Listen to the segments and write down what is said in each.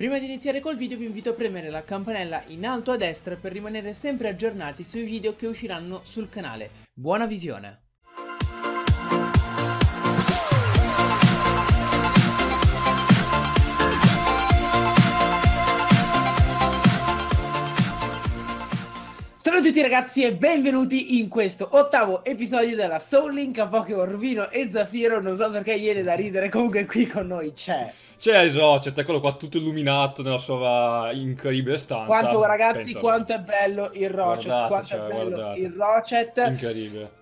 Prima di iniziare col video vi invito a premere la campanella in alto a destra per rimanere sempre aggiornati sui video che usciranno sul canale. Buona visione! Ciao a tutti ragazzi e benvenuti in questo ottavo episodio della Soul Link a Pokémon Rubino e Zafiro. Non so perché ieri da ridere, comunque qui con noi c'è... C'è Rocet, eccolo qua tutto illuminato nella sua incredibile stanza. Quanto ragazzi, Pentolo. Quanto è bello il Rocet, guardate, quanto è bello il Rocet. Incredibile.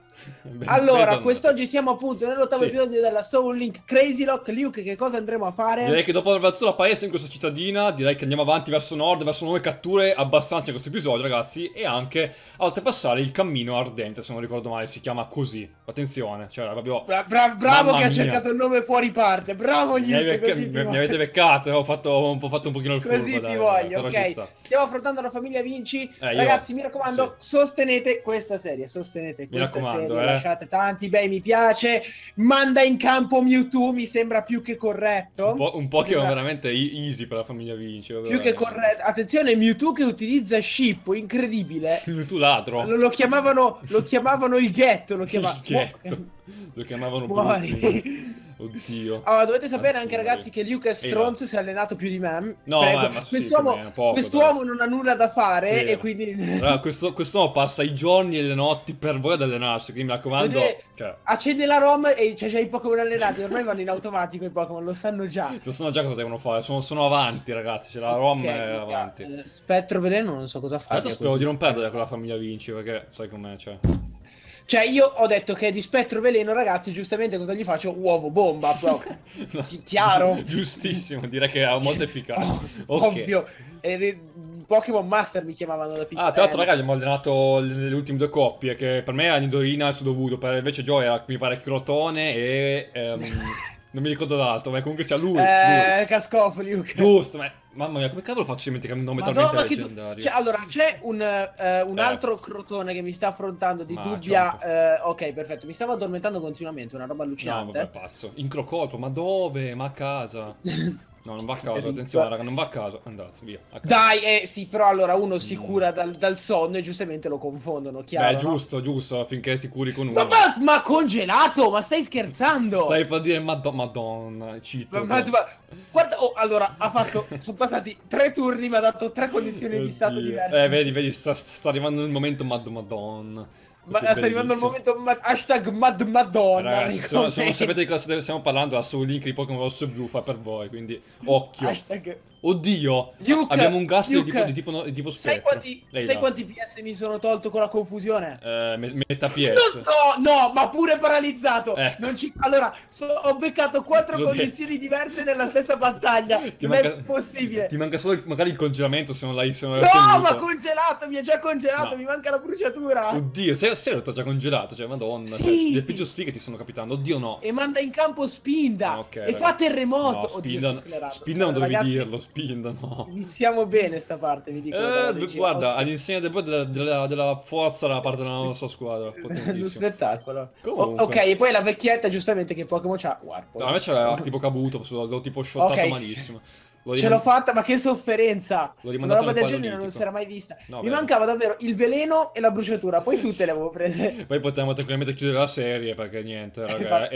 Allora, quest'oggi siamo appunto nell'ottavo episodio della Soul Link Crazylocke. Luke, che cosa andremo a fare? Direi che dopo aver battuto la palestra in questa cittadina, direi che andiamo avanti verso nord, verso nuove catture abbastanza in questo episodio, ragazzi. E anche oltrepassare il cammino ardente, se non ricordo male, si chiama così. Attenzione, cioè proprio... Bravo che ha cercato il nome fuori parte, bravo Luke. Mi avete beccato, ho fatto un pochino il furbo. Così ti voglio, ok. Stiamo affrontando la famiglia Vinci. Ragazzi, mi raccomando, sostenete questa serie, sostenete questa serie. Lasciate tanti bei mi piace. Manda in campo Mewtwo, mi sembra più che corretto. Un po' che è veramente easy per la famiglia Vinci. Più che corretto. Attenzione, Mewtwo che utilizza Shippo, incredibile. Mewtwo ladro. Lo chiamavano il ghetto. Lo chiamavano Muori. Oddio. Allora, dovete sapere anche ragazzi che Luke è stronzo, si è allenato più di me. No, ma quest'uomo non ha nulla da fare e quindi... Allora, quest'uomo passa i giorni e le notti per voi ad allenarsi, quindi mi raccomando... Accende la ROM e c'è i Pokémon allenati, ormai vanno in automatico i Pokémon, lo sanno già. Lo sanno già cosa devono fare, sono avanti ragazzi, c'è la ROM è avanti. Spettro Veleno non so cosa fare. Spero di non perdere con la famiglia Vinci, perché sai com'è, Cioè io ho detto che di spettro veleno ragazzi giustamente cosa gli faccio? Uovo bomba proprio. No, chiaro? Giustissimo, direi che è molto efficace. Ovvio. Pokémon Master mi chiamavano da piccolo. Ah, tra l'altro ragazzi abbiamo allenato le ultime due coppie, che per me era Nidorina e il Sudovuto, per invece Joy era mi pare Crotone e... non mi ricordo l'altro, ma comunque sia lui. Cascofoli. Giusto, ma... Mamma mia, come cavolo faccio dimenticare un nome talmente leggendario? Allora, c'è un altro Crotone che mi sta affrontando di dubbia... ok, perfetto, mi stavo addormentando continuamente, una roba allucinante. No, vabbè, pazzo. In crocolpo, ma dove? Ma a casa? No, non va a caso, attenzione raga, non va a caso. Andate, via. Dai, sì, però allora uno si cura dal sonno e giustamente lo confondono, chiaro? Beh, giusto, finché ti curi con uno. Ma congelato, ma stai scherzando? Stai per dire, madonna, cito. Guarda, allora, ha fatto, sono passati 3 turni, mi ha dato 3 condizioni di stato diverse. Vedi, sta arrivando il momento, madonna. Sta arrivando il momento hashtag madmadonna. Ragazzi, se non sapete di cosa stiamo parlando, la Soul Link di Pokémon Rosso e Blu fa per voi, quindi occhio. Hashtag... Oddio, Luke, abbiamo un Gastly di tipo spettro. Sai quanti PS mi sono tolto con la confusione? Metà PS. No, ma pure paralizzato. Non ci... Allora, ho beccato 4 condizioni diverse nella stessa battaglia. Non è possibile. Ti manca solo magari il congelamento se non l'hai... No, ma congelato, mi è già congelato, mi manca la bruciatura. Oddio, sei l'ho già congelato, cioè madonna. Sì. Cioè, le peggio sfighe ti stanno capitando, oddio no. E manda in campo Spinda. No, okay, e fa terremoto. No, Spinda non dovevi dirlo. Spinda, no. Iniziamo bene sta parte, vi dico. Guarda, all'insegna della forza da parte della nostra squadra. Uno spettacolo. Comunque. Ok, e poi la vecchietta, giustamente, che Pokémon c'ha? Warp. No, a me c'era tipo Kabuto, l'ho tipo shottato malissimo. Ce l'ho fatta, ma che sofferenza! Una roba del genere non si era mai vista. No, mi mancava davvero il veleno e la bruciatura, poi tutte le avevo prese. Poi potevamo tranquillamente chiudere la serie, perché niente, raga,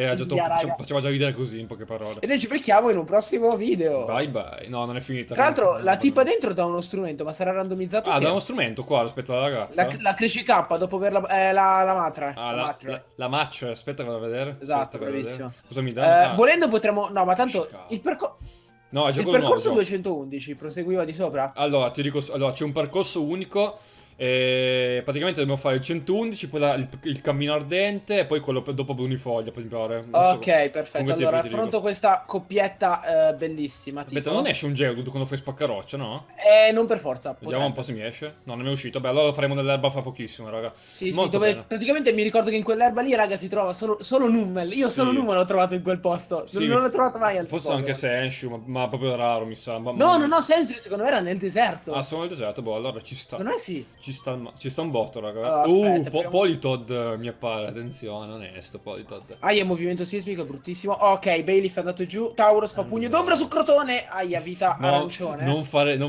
faceva già ridere così, in poche parole. E noi ci becchiamo in un prossimo video. Bye bye. No, non è finita. Tra l'altro, la tipa dentro dà uno strumento, ma sarà randomizzato. Ah, dà uno strumento qua, aspetta la ragazza. La cresci K dopo aver la matra. Ah, la match, aspetta, vado a vedere. Esatto, bravissimo. Cosa mi dà? Volendo potremmo... No, ma tanto il percorso... No, il percorso 211 proseguiva di sopra? Allora, ti dico, allora c'è un percorso unico, praticamente dobbiamo fare il 111, poi il cammino ardente e poi quello dopo Brunifoglia, per imparare. Ok, perfetto, allora affronto questa coppietta bellissima. Aspetta, non esce un Geodude quando fai spaccaroccia, no? Non per forza. Vediamo un po' se mi esce. No, non mi è uscito. Beh, allora lo faremo nell'erba fra pochissimo, raga. Sì, dove praticamente mi ricordo che in quell'erba lì, raga, si trova solo Numel. Io solo Numel l'ho trovato in quel posto, non l'ho trovato mai al posto. Forse anche Sensu, ma proprio raro, mi sa. No, Sensu secondo me era nel deserto. Ah, sono nel deserto, boh, allora ci sta. Secondo me sì. ci sta un botto, raga. Aspetta, Politod mi appare, attenzione, onesto, Politod. Aia, movimento sismico, bruttissimo. Ok, Bailiff è andato giù, Taurus fa pugno d'ombra su Crotone. Aia, vita arancione. Non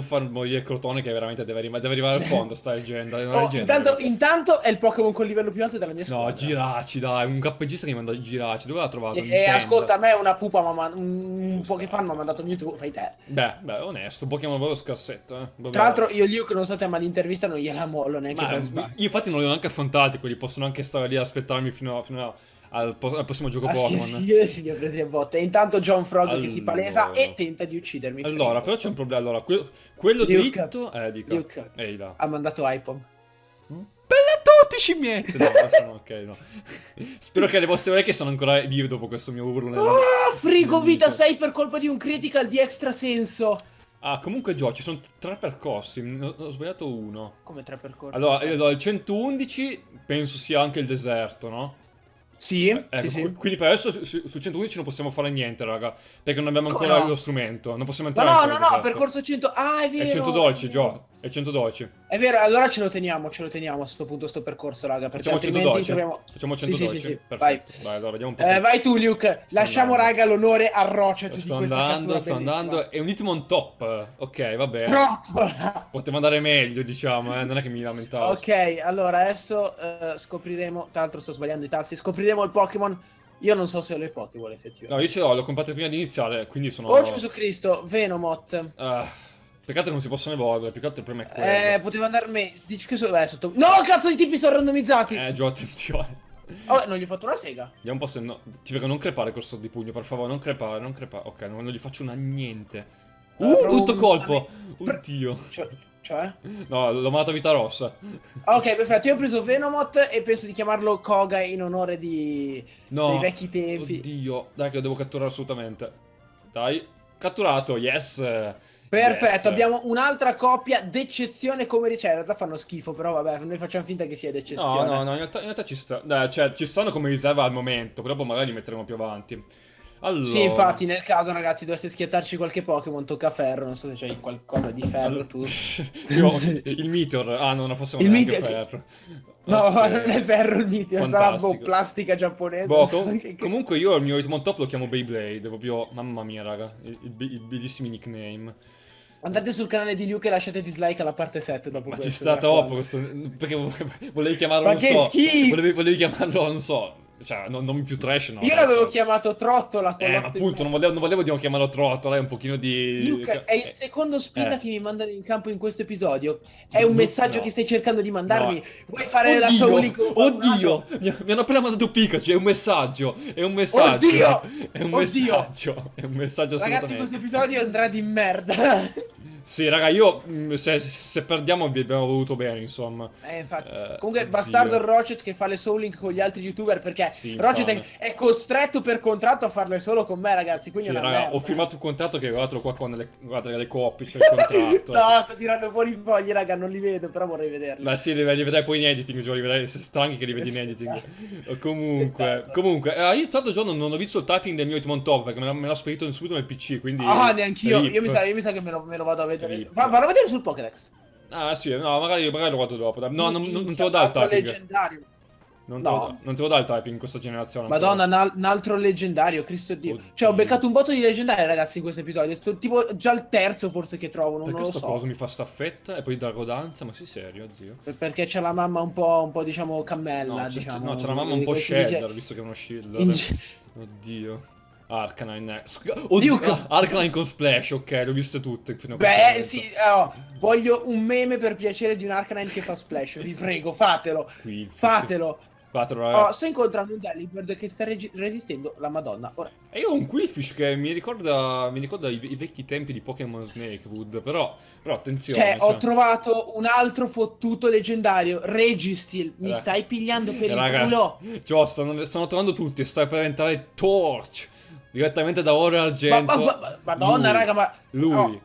far morire Crotone, che veramente deve arrivare al fondo, sta leggenda. Oh, intanto è il Pokémon con il livello più alto della mia squadra. No, Giraci, dai, un kpgista che mi ha mandato Giraci, dove l'ha trovato? Ascolta, a me una pupa, un Pokéfan mi ha mandato Mewtwo, fai te. Beh, onesto, Pokémon proprio scarsetto, eh. Tra l'altro io lì che non so te, ma l'intervista non gliela mollo neanche per sbaglio. Io infatti non li ho neanche affrontati, quelli possono anche stare lì ad aspettarmi fino al prossimo gioco Pokémon. Sì, li ho presi a botte. E intanto John Frog che si palesa e tenta di uccidermi. Allora, però c'è un problema, allora, quello dritto... Luke ha mandato Ipom. Bella tutti, scimmiette! No, ok, no. Spero che le vostre orecchie sono ancora vive dopo questo mio urlo. Frigo vita 6 per colpa di un critical di extrasenso. Ah, comunque Gio, ci sono 3 percorsi, ho sbagliato uno. Come 3 percorsi? Allora, io do il 111, penso sia anche il deserto, no? Sì, ecco, sì. Quindi per adesso su 111 non possiamo fare niente, raga, perché non abbiamo ancora lo strumento, non possiamo entrare. Ma no, percorso 100, ah, è vero. È 112, Gio, è 112. È vero, allora ce lo teniamo a questo punto, sto percorso, raga, perché altrimenti troviamo... Facciamo 112, sì, perfetto. Vai, allora, vediamo un po'. Vai tu, Luke, lasciamo, raga, l'onore a Rocha di questa cattura. Sto andando, è un Hitmontop, ok, va bene. Trottola! Poteva andare meglio, diciamo, non è che mi lamentavo. Ok, allora, adesso scopriremo, tra l'altro sto sbagliando i tasti, scopriremo il Pokémon. Io non so se ho le Pokémon, effettivamente. No, io ce l'ho, l'ho comprato prima di iniziare, quindi sono... Oh, Gesù Cristo, Venomoth. Peccato che non si possono evolvere, peccato il problema è quello. Poteva andare meglio. Dici che sono... No, cazzo, i tipi sono randomizzati! Gio, attenzione. Oh, non gli ho fatto una sega. Vediamo un po' se no... Ti prego, non crepare col sordo di pugno, per favore, non crepare. Ok, non gli faccio una niente. Brutto colpo! Oddio. Cioè? No, l'ho mandato a vita rossa. Ok, perfetto, io ho preso Venomoth e penso di chiamarlo Koga in onore dei vecchi tempi. Oddio, dai che lo devo catturare assolutamente. Dai, catturato, yes! Perfetto, yes. Abbiamo un'altra coppia d'eccezione come ricerca. In realtà fanno schifo, però vabbè, noi facciamo finta che sia d'eccezione. No, in realtà ci sta. Cioè, ci stanno come riserva al momento, però poi magari li metteremo più avanti. Allora... Sì, infatti, nel caso, ragazzi, dovesse schiattarci qualche Pokémon, tocca ferro. Non so se c'hai qualcosa di ferro tu. Sì. Il Meteor. Ah, no, forse non è neanche ferro. No, okay. Non è ferro il Meteor, sarà plastica giapponese. Comunque io il mio Hitmontop lo chiamo Beyblade, proprio, mamma mia, raga, il bellissimo nickname. Andate sul canale di Luke e lasciate dislike alla parte 7 dopo questo. Ma ci sta troppo questo, perché volevi chiamarlo, non so. Ma che schifo! Volevi chiamarlo, non so, cioè, non più trash, no. Io l'avevo chiamato Trottola. Ma appunto, non volevo chiamarlo Trottola, è un pochino di... Luke, è il secondo Spinda che mi mandano in campo in questo episodio. È un messaggio che stai cercando di mandarmi. No. Vuoi fare la Soul Link? Oddio, mi hanno appena mandato Pikachu, è un messaggio. Oddio! È un messaggio assolutamente. Ragazzi, questo episodio andrà di merda. Sì, raga, io se perdiamo vi abbiamo voluto bene, insomma. Infatti. Comunque, bastardo il Rocket che fa le Soul Link con gli altri youtuber, perché sì, Rocket è costretto per contratto a farle solo con me, ragazzi. Quindi sì, raga, ho firmato un contratto che ho altro qua con le coppie, cioè il contratto. No, sto tirando fuori i fogli, raga, non li vedo, però vorrei vederli. Ma sì, li vedrai poi in editing, Gio, li vedrai, se strani che li vedi in editing. Comunque, io tanto Gio non ho visto il typing del mio Hitmontop, perché me l'ho spedito subito nel PC, quindi... Ah, neanch'io, io mi sa che me lo vado a vedere. Vanno a vedere sul Pokédex. Ah sì, no, magari lo guardo dopo. No, non te lo dà il typing leggendario. Non te lo dà il typing in questa generazione. Madonna, un altro leggendario, Cristo Dio. Oddio. Cioè, ho beccato un botto di leggendari, ragazzi, in questo episodio. Tipo già il terzo forse che trovo, non lo so. Questo coso mi fa staffetta e poi Drago danza, ma sei serio, zio? Perché c'è la mamma un po' diciamo cammella, diciamo. No, c'è la mamma un po' shielder, visto che è uno shield. Oddio. Arcanine, oddio, Arcanine con Splash, ok, le ho viste tutte fino a sì, voglio un meme per piacere di un Arcanine che fa Splash, vi prego, fatelo ragazzi. Sto incontrando un Delibird che sta resistendo la madonna. Ora. E io ho un Quillfish che mi ricorda i vecchi tempi di Pokémon Snakewood, però attenzione. Ho trovato un altro fottuto leggendario, Registeel, mi stai pigliando per il culo. Gio, stanno trovando tutti, stai per entrare Torch. Direttamente da oro e argento. Madonna, raga, ma... Lui.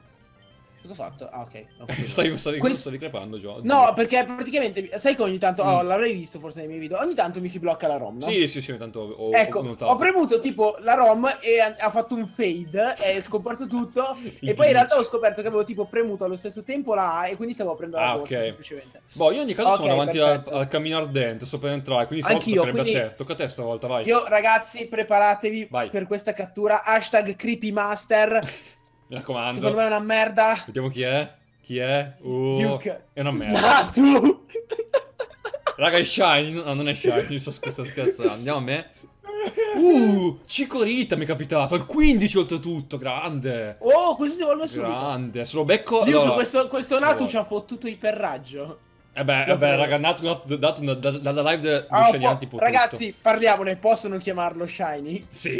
Cosa ho fatto? Ah, ok. Stavi crepando, Gio. No, perché praticamente, sai che ogni tanto, oh, l'avrei visto forse nei miei video, ogni tanto mi si blocca la ROM, no? Sì, ogni tanto ho premuto tipo la ROM e ha fatto un fade, è scomparso tutto, e poi in realtà ho scoperto che avevo tipo premuto allo stesso tempo la A e quindi stavo prendendo la borsa, semplicemente. Boh, io ogni caso sono davanti al cammino ardente, sto per entrare, quindi tocca a te. Tocca a te stavolta, vai. Io, ragazzi, preparatevi per questa cattura, hashtag creepymaster. Mi raccomando. Secondo me è una merda. Vediamo chi è. Chi è? È una merda. Natu! Raga, è shiny. No, non è shiny. Mi sto scherzando. Andiamo a me. Chikorita mi è capitato. Al 15 oltretutto. Grande. Oh, questo si evolve subito. Grande. Se lo becco... Allora... Questo Natu ci ha fottuto iperraggio. Eh beh, raga, Natu dalla live di Shiny tipo. Ragazzi, parliamone, possono chiamarlo Shiny? Sì,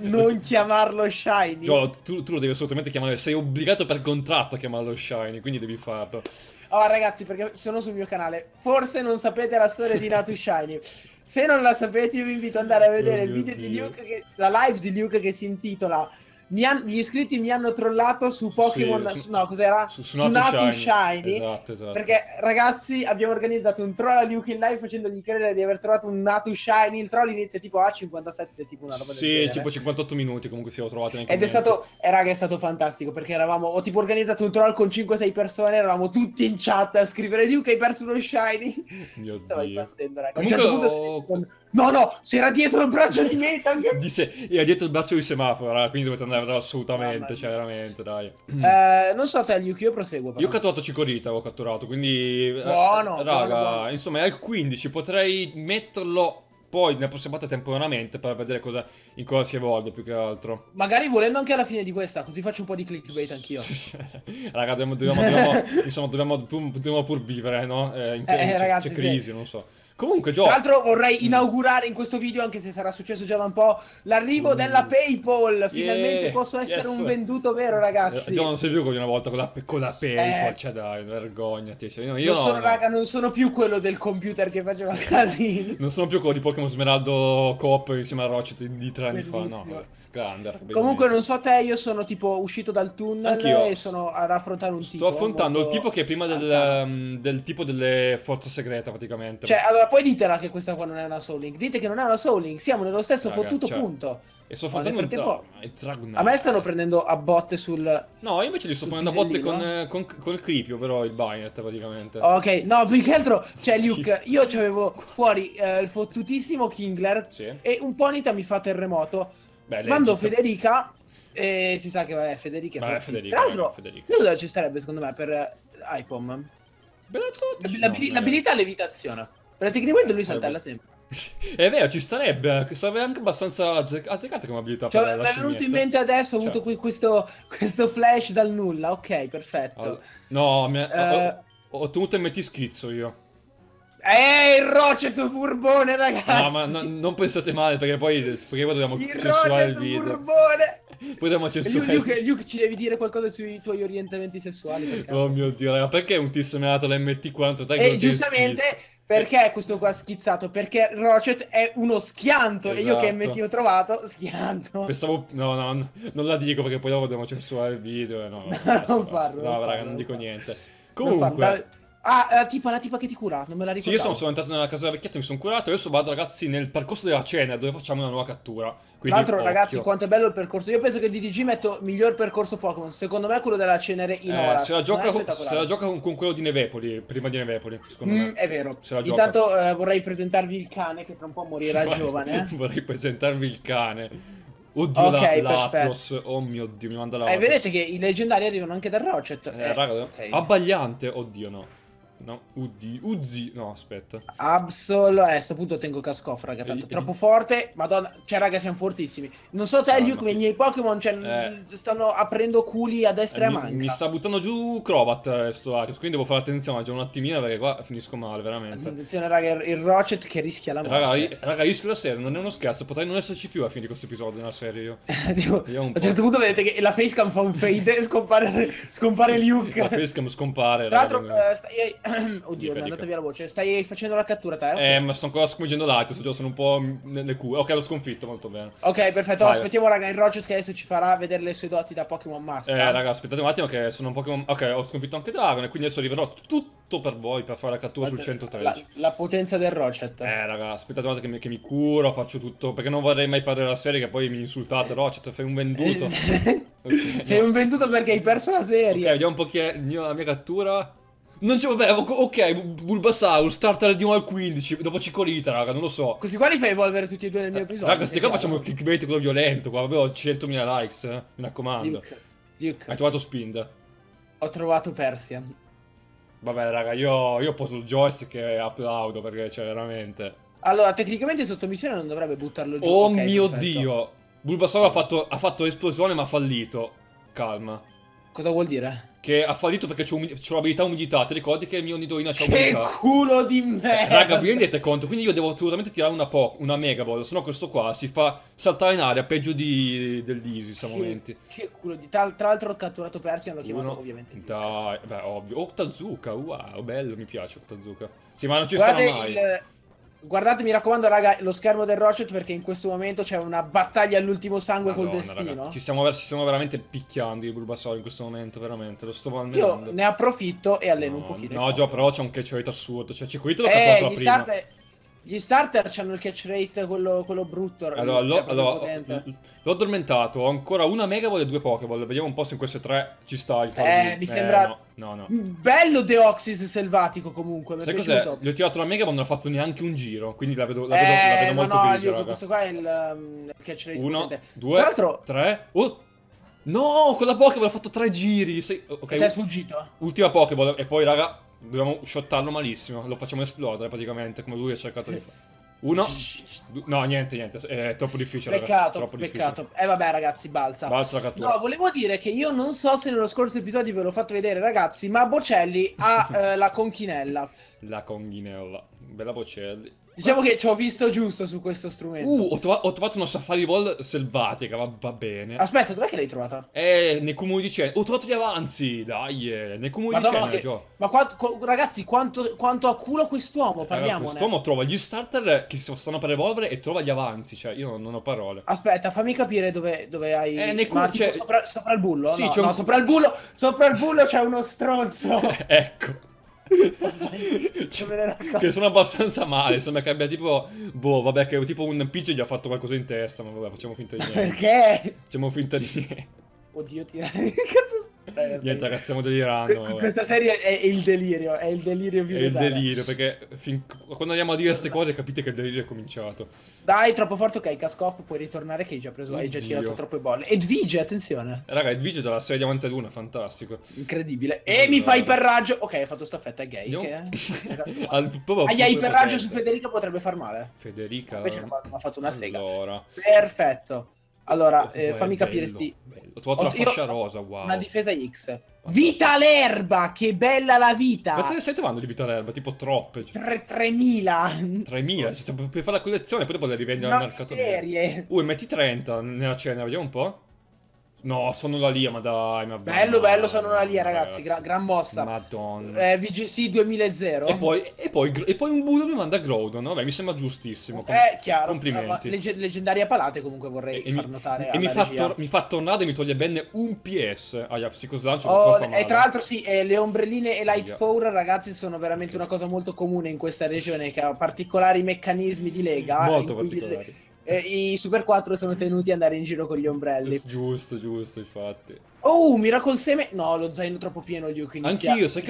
non chiamarlo Shiny? Gio, tu lo devi assolutamente chiamare, sei obbligato per contratto a chiamarlo Shiny, quindi devi farlo. Allora, ragazzi, perché sono sul mio canale, forse non sapete la storia di Natu Shiny. Se non la sapete, io vi invito ad andare a vedere il video di Luke, la live di Luke che si intitola... Gli iscritti mi hanno trollato su Pokémon, no, cos'era? Su Natu Shiny. Esatto. Perché, ragazzi, abbiamo organizzato un troll a Luke in live facendogli credere di aver trovato un Natu Shiny. Il troll inizia tipo a 57, tipo una roba del genere. Sì, tipo 58 minuti comunque si lo trovate. Ed è stato, raga, è stato fantastico perché eravamo, ho tipo organizzato un troll con 5-6 persone, eravamo tutti in chat a scrivere Luke hai perso uno Shiny. Mio Dio. Impazzendo, raga. Comunque, no, c'era dietro il braccio di Metal. Era dietro il braccio di semaforo, raga, quindi dovete andare assolutamente, cioè veramente, dai. Non so te, Luke, io proseguo. Però. Io ho catturato Chikorita, l'ho catturato, quindi... Buono, raga, insomma è al 15, potrei metterlo poi nella prossima parte temporaneamente per vedere in cosa si evolve più che altro. Magari volendo anche alla fine di questa, così faccio un po' di clickbait anch'io. Raga, dobbiamo pur vivere, no? C'è crisi, non so. Comunque, Gio... Tra l'altro vorrei inaugurare in questo video, anche se sarà successo già da un po', l'arrivo della PayPal. Finalmente posso essere un venduto vero, ragazzi. Gio, non sei più una volta con la PayPal, cioè dai, vergognati. Cioè, non sono più quello del computer che faceva casino. Non sono più quello di Pokémon Smeraldo Coop insieme a Rocket di 3 anni fa, no. Grande. Comunque, non so te, io sono tipo uscito dal tunnel e sono ad affrontare un tipo. Sto affrontando il tipo che è prima del tipo delle forze segrete, praticamente. Cioè, allora, poi ditela che questa qua non è una Soul Link. Dite che non è una Soul Link. Siamo nello stesso fottuto punto. E sto facendo il Dragnite. A me stanno prendendo a botte sul... No, io invece li sto prendendo a botte con il Creepio, però il Bynett praticamente. Ok, no, più che altro... Cioè, Luke, io c'avevo fuori il fottutissimo Kingler e un Ponyta mi fa terremoto. Mando Federica e si sa che vabbè, Federica è fortissima. Tra l'altro, cosa ci sarebbe secondo me per Ipom? L'abilità levitazione. Praticamente lui saltella sempre. È vero, ci sarebbe anche abbastanza azzeccata come abilità. Cioè, mi è venuto in mente adesso, ho avuto questo flash dal nulla, ok, perfetto. Allora, no, ho ottenuto MT schizzo io. Il Roceto furbone, ragazzi! No, ma non pensate male, perché poi dobbiamo censurare il video. Il Roceto furbone! Poi dobbiamo censurare il video. Luke, ci devi dire qualcosa sui tuoi orientamenti sessuali. Oh mio Dio, raga, perché un tizio mi ha dato l'MT43? E giustamente... Perché questo qua ha schizzato? Perché Rocket è uno schianto e io che MT ho trovato, schianto. Pensavo... No, non la dico perché poi dopo dobbiamo censurare il video e non dico niente. Comunque... la tipa che ti cura, non me la ricordo. Sì, io sono entrato nella casa della vecchietta, mi sono curato. Adesso vado, ragazzi, nel percorso della cena dove facciamo una nuova cattura. Tra l'altro, ragazzi, quanto è bello il percorso. Io penso che DDG metto miglior percorso Pokémon. Secondo me è quello della cenere in ora. Se la gioca con quello di Nevepoli, prima di Nevepoli, secondo me. È vero. Intanto vorrei presentarvi il cane che tra un po' morirà giovane. Vorrei presentarvi il cane. Oddio, l'Atlas, oh mio Dio, mi manda l'Atlas. Vedete che i leggendari arrivano anche da Rocket. Raga, abbagliante, oddio no. No, Uzi, no, aspetta. Absol, a questo punto tengo Cascoff, raga, tanto troppo forte. Madonna, cioè raga, siamo fortissimi. Non so te, Luke, ma i miei Pokémon stanno aprendo culi a destra e a manca. Mi sta buttando giù Crobat sto Arius, quindi devo fare attenzione già un attimino perché qua finisco male, veramente. Attenzione raga, il Rocket che rischia la morte. Raga, rischio la serie, non è uno scherzo, potrei non esserci più alla fine di questo episodio nella serie io. A un certo punto vedete che la facecam fa un fade e scompare Luke. La facecam scompare, raga. Tra l'altro Oddio, mi è andata via la voce. Stai facendo la cattura te? Okay. Ma sto ancora sconfiggendo l'Itus, sono un po' nelle cure. Ok, l'ho sconfitto, molto bene. Ok, perfetto. Vai. Aspettiamo, raga, il Rocket che adesso ci farà vedere le sue doti da Pokémon Master. Raga, aspettate un attimo che sono un Pokémon... Ok, ho sconfitto anche Dragon e quindi adesso arriverò tutto per voi per fare la cattura sul 113. La potenza del Rocket. Raga, aspettate un attimo che mi curo, faccio tutto, perché non vorrei mai perdere la serie che poi mi insultate, Rocket, fai un venduto. Okay, sei un venduto perché hai perso la serie. Ok, vediamo un po' chi è la mia cattura. Non c'è, vabbè, ok, Bulbasaur, starter di 1 al 15, dopo Chikorita, raga, non lo so. Questi qua li fai evolvere tutti e due nel mio episodio. Raga, questi qua facciamo il clickbait, quello violento, qua, vabbè, ho 100.000 likes, mi raccomando. Luke. Hai trovato Spinda? Ho trovato Persian. Vabbè, raga, io poso il joystick e applaudo, perché, cioè, veramente... Allora, tecnicamente sotto missione non dovrebbe buttarlo giù. Oh okay, mio perfetto. Dio! Bulbasaur ha fatto esplosione ma ha fallito. Calma. Cosa vuol dire? Che ha fallito perché c'ho l'abilità umidità. Ti ricordi che il mio Nidorina c'ha umidità? Che culo di merda! Raga, vi rendete conto? Quindi io devo assolutamente tirare una Mega Ball, sennò questo qua si fa saltare in aria peggio del Disis a momenti. Che culo di... Tra l'altro ho catturato Persian, l'ho chiamato ovviamente Luke. Dai, beh, ovvio. Octazuka, wow, bello, mi piace Octazuka. Sì, ma non ci sarà mai. Guardate, mi raccomando, raga, lo schermo del Rocket perché in questo momento c'è una battaglia all'ultimo sangue col destino. Raga, ci stiamo veramente picchiando di Bulbasaur in questo momento, veramente. Lo sto valmendo. Io ne approfitto e alleno un pochino. No, già, però c'è un catch rate assurdo. Cioè, Chikorita l'ho catturato la prima. Gli starter c'hanno il catch rate, quello brutto. Allora, l'ho addormentato. Ho ancora una Mega Ball e 2 Pokéball. Vediamo un po' se in queste 3 ci sta il cavolo. Mi sembra... No. Bello Deoxys selvatico comunque. Sai cos'è? Gli ho tirato la Mega Ball, non ha fatto neanche un giro. Quindi la vedo molto grigio, raga. Questo qua è il catch rate. 1, 2, 3... Oh! No! Con la Pokéball ha fatto 3 giri. Okay, è sfuggito. Ultima Pokéball. E poi, raga... Dobbiamo shottarlo malissimo, lo facciamo esplodere praticamente, come lui ha cercato di fare. 1. No, niente, è troppo difficile. Peccato. Vabbè ragazzi, balza la cattura. No, volevo dire che io non so se nello scorso episodio ve l'ho fatto vedere ragazzi, ma Bocelli ha la conchinella. La conchinella, bella Bocelli. Diciamo che ci ho visto giusto su questo strumento. Ho trovato una Safari Ball selvatica, va bene. Aspetta, dov'è che l'hai trovata? Nei comuni di Cena. Ho trovato gli avanzi, dai, nei comuni di Cena. Ma ragazzi, quanto a culo quest'uomo, parliamone. Quest'uomo trova gli starter che si stanno per evolvere e trova gli avanzi, cioè io non ho parole. Aspetta, fammi capire dove hai... nei comuni di Cena. Sopra il bullo? Sì, no, no, sopra il bullo c'è uno stronzo. Ecco. Cioè, che sono abbastanza male. Sembra che abbia tipo... Boh, vabbè, che tipo un Peach gli ha fatto qualcosa in testa. Ma vabbè, facciamo finta di niente. Perché? Facciamo finta di niente. Oddio, cazzo. Niente, ragazzi, stiamo delirando. Questa serie è il delirio. È il delirio vivente. È il delirio, perché quando andiamo a dire queste cose capite che il delirio è cominciato. Dai, troppo forte, ok, cascoff, puoi ritornare che hai già preso, hai già tirato troppe bolle. Edvige, attenzione. Raga, Edvige dalla serie Diamante e Luna, fantastico. Incredibile. E mi fa iperraggio. Ok, hai fatto staffetta, è gay. Hai iperraggio su Federica, potrebbe far male. Federica... Invece ha fatto una sega. Perfetto. Allora, fammi capire sti... Ho trovato la fascia rosa, wow. Una difesa X. Vita l'erba, che bella la vita! Ma te ne stai trovando di vita l'erba? Tipo troppe. 3.000. 3.000, cioè, per fare la collezione, poi dopo le rivendere al mercato. Serie. Metti 30 nella cena, vediamo un po'. No, sono la Lia, ma dai, ma bello, sono la Lia, ragazzi, gran mossa. Madonna. VGC 2000. E poi un Budo mi manda Groudon, vabbè, mi sembra giustissimo. Chiaro. Complimenti. Leggendaria palate comunque vorrei far notare. E mi fa tornado e mi toglie bene un PS agli psicoslancio. E tra l'altro sì, le ombrelline e Lightfour, ragazzi, sono veramente una cosa molto comune in questa regione che ha particolari meccanismi di lega. Molto particolari. I Super 4 sono tenuti ad andare in giro con gli ombrelli. Giusto, infatti. Oh, Miracle Seme. No, lo zaino troppo pieno, Luke. Anch'io, sai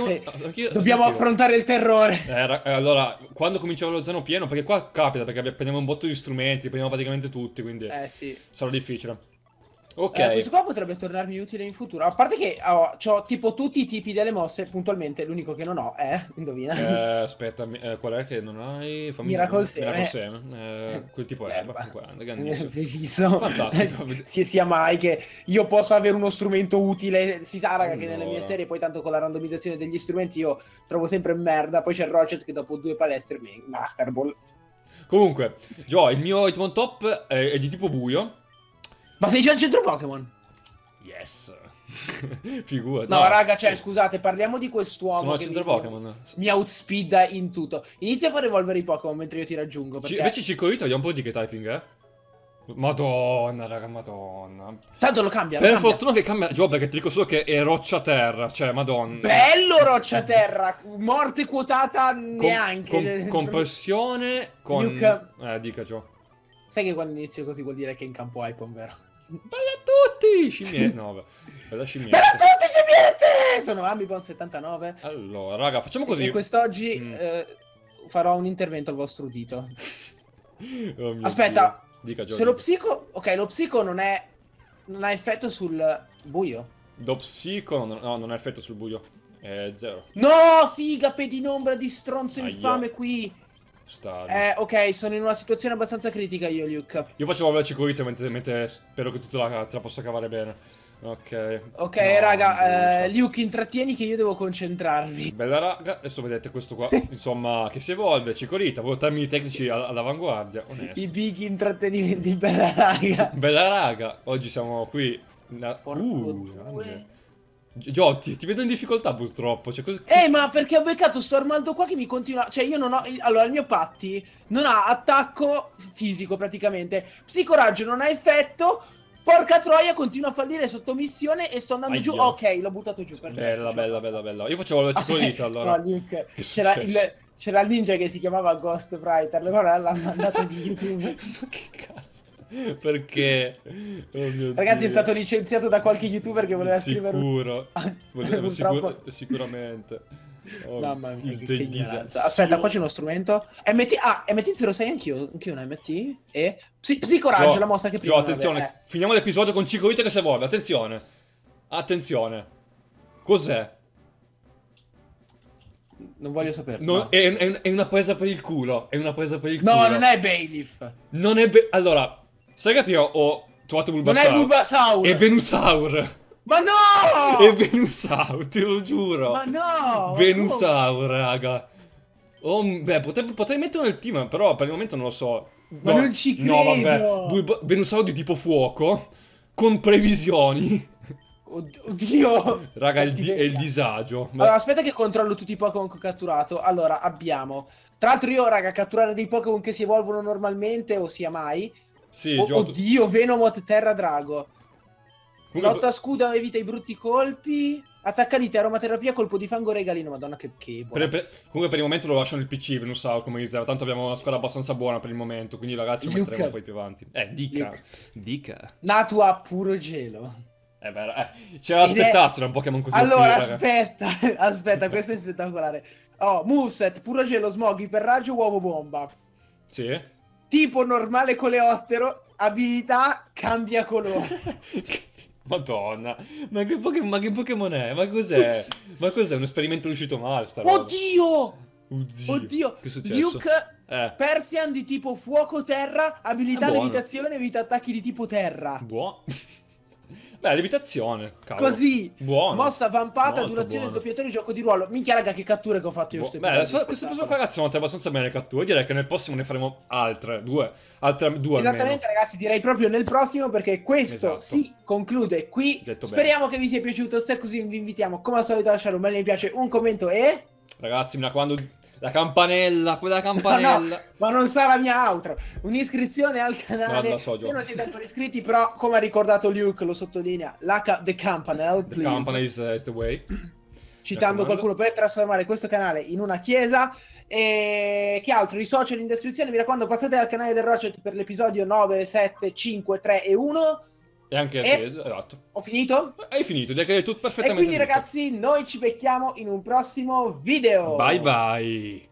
che... Dobbiamo affrontare il terrore. Allora, quando cominciava lo zaino pieno, perché qua capita, perché prendiamo un botto di strumenti, prendiamo praticamente tutti, quindi... sì. Sarà difficile. Ok. Questo qua potrebbe tornarmi utile in futuro. A parte che ho tipo tutti i tipi delle mosse, puntualmente l'unico che non ho è... Indovina. Aspetta, qual è che non hai? Miracle Seme. Miracle Seme. Quel tipo è. Grandissimo. Fantastico. Si sia mai che io possa avere uno strumento utile. Si sa, raga, che nelle mie serie poi tanto con la randomizzazione degli strumenti io trovo sempre merda. Poi c'è il Rocket che dopo 2 palestre mi Master Ball. Comunque, il mio Hitmontop è di tipo buio. Ma sei già al centro Pokémon? Yes. Figura, no, no, raga, cioè, scusate, parliamo di quest'uomo. Sono al centro Pokémon. Mi outspida in tutto. Inizia a far evolvere i Pokémon mentre io ti raggiungo. Perché... invece Chikorita, vediamo un po' di che typing è. Madonna, raga, madonna. Tanto lo cambia. Per fortuna che cambia. Gio, perché ti dico solo che è roccia terra. Cioè, madonna. Bello roccia terra. Morte quotata neanche. Con pressione. Con... Luke... dica, Gio. Sai che quando inizio così vuol dire che in campo Icon, vero? Bella a tutti, scimmiette. No, bella, bella scimmiette. Bella a tutti, scimmiette. Sono Ambipon 79. Allora, raga, facciamo così. E quest'oggi farò un intervento al vostro udito. Oh, aspetta. Dio. Dica, se lo psico... ok, lo psico non è... non ha effetto sul buio. Lo psico... no, non ha effetto sul buio. È zero. No, figa, pedinombra di stronzo infame qui. Star. Ok, sono in una situazione abbastanza critica io, Luke. Io faccio la Chikorita mentre spero che tu te la possa cavare bene. Ok. Ok, no, raga, Luke, intrattieni che io devo concentrarmi. Bella raga, adesso vedete questo qua. Insomma, che si evolve, Chikorita, proprio termini tecnici all'avanguardia, onesto. I big intrattenimenti, bella raga. Bella raga, oggi siamo qui. Gio, ti vedo in difficoltà purtroppo. Cioè, cosa... ma perché ho beccato sto Armando qua che mi continua. Cioè, io non ho. Allora, il mio Patti non ha attacco fisico praticamente. Psicoraggio non ha effetto. Porca troia, continua a fallire sotto missione e sto andando giù. Ok, l'ho buttato giù. Perfetto, bella, bella, bella, bella. Io facevo la Chikorita allora. No, Luke, c'era il ninja che si chiamava Ghostwriter. Allora l'ha mandato di YouTube. Ma che cazzo? Perché? Oh, ragazzi, Dio. È stato licenziato da qualche YouTuber che voleva scrivere. Sicuramente. Oh, mamma mia, che ignoranza. Aspetta, qua c'è uno strumento. MT, MT06 anch'io una MT. E psicoraggio, la mossa che prima. Gio, attenzione, finiamo l'episodio con Chikorita che si evolve. Attenzione, attenzione. Cos'è? Non voglio saperlo. No. È una presa per il culo. È una presa per il culo. No, non è Bailiff. Non è allora, sai che prima ho trovato Bulbasaur. Non è Bulbasaur. È Venusaur. Ma no! È Venusaur, te lo giuro. Ma no! Venusaur, raga. Oh, beh, potrei metterlo nel team, però per il momento non lo so. Ma no, non ci credo. No, vabbè. Venusaur di tipo fuoco, con previsioni. Oddio. Raga, è il disagio. Allora, aspetta che controllo tutti i Pokémon che ho catturato. Allora, abbiamo... tra l'altro io, raga, catturare dei Pokémon che si evolvono normalmente, ossia mai. Sì, oddio, Venomoth, Terra Drago. Comunque... lotta a scudo, evita i brutti colpi. Attacca di aromaterapia, colpo di fango, regalino. Madonna, che buona. Comunque per il momento lo lascio nel PC, Venusaur, come dicevo. Tanto abbiamo una squadra abbastanza buona per il momento, quindi ragazzi lo metteremo poi più avanti. Dica. Luke. Dica. Natu a puro gelo. È vero, ce l'aspettassero un Pokémon così. Allora, aspetta, questo è spettacolare. Oh, moveset, puro gelo, smog, iperraggio, uovo bomba. Sì. Tipo normale coleottero, abilità, cambia colore. Madonna, ma che Pokémon è? Ma cos'è? Ma cos'è? Un esperimento riuscito male, sta roba. Oddio! Oddio! Oddio! Che è successo? Luke... Persian di tipo fuoco-terra, abilità levitazione, evita attacchi di tipo terra. Buono. Beh, levitazione, cavolo. Così, buono. Mossa vampata, durazione, sdoppiatore, gioco di ruolo. Minchia raga, che catture che ho fatto io. Beh, queste persone qua, ragazzi, sono abbastanza bene le catture. Direi che nel prossimo ne faremo altre due. Altre due esattamente, almeno. Ragazzi, direi proprio nel prossimo, perché questo si conclude qui. Detto Speriamo bene. Che vi sia piaciuto. Se è così vi invitiamo, come al solito, a lasciare un bel mi piace, un commento e... ragazzi, mi raccomando... la campanella, quella campanella. No, ma non sarà la mia outro. Un'iscrizione al canale. No, se non siete ancora iscritti, però, come ha ricordato Luke, lo sottolinea, the campanella, please. The campanella is the way. Citando qualcuno per trasformare questo canale in una chiesa. E che altro? I social in descrizione. Mi raccomando, passate al canale del Rocket per l'episodio 9, 7, 5, 3 e 1. E anche esatto. Ho finito? Hai finito, direi che hai detto perfettamente. E quindi ragazzi, noi ci becchiamo in un prossimo video. Bye bye.